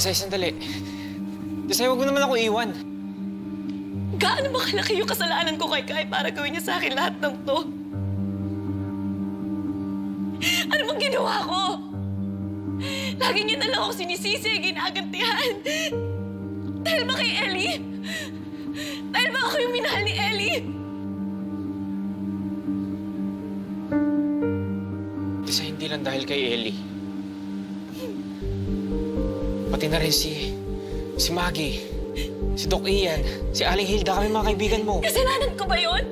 Tisay, sandali. Tisay, huwag mo naman ako iwan. Gaano ba kalaki yung kasalanan ko kay Kai para gawin niya sa akin lahat ng to? Ano bang ginawa ko? Lagi niya na lang ako sinisisi, ginagantihan. Dahil ba kay Ellie? Dahil ba ako yung minahal ni Ellie? Tisay, hindi lang dahil kay Ellie. Pati na rin si Maggie, si Doc Ian, si Aling Hilda, kami mga kaibigan mo. Kasalanan ko ba yun?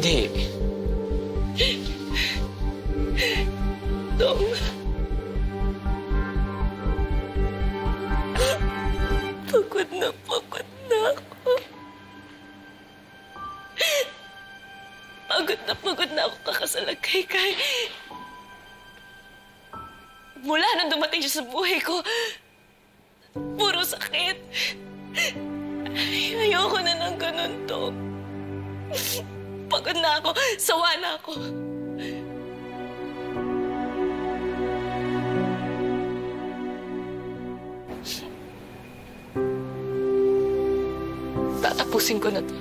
Hindi. Dong. Pagod na ako. Pagod na ako kakasalag kay Kai. Mula nang dumating siya sa buhay ko, puro sakit. Ayoko na ng ganun to. Pagod na ako, sawa na ako. Tatapusin ko na to.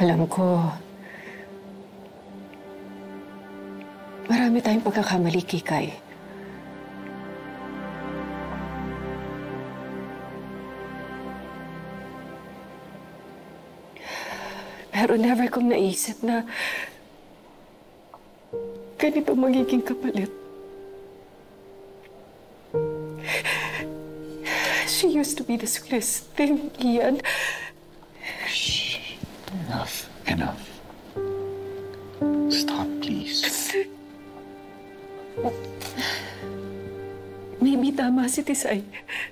Alam ko, marami tayong pagkakamali, Kikay. Pero never kong naisip na ganito magiging kapalit. She used to be this Christian, Ian. Enough. Enough. Stop, please. Maybe tama si Tisay.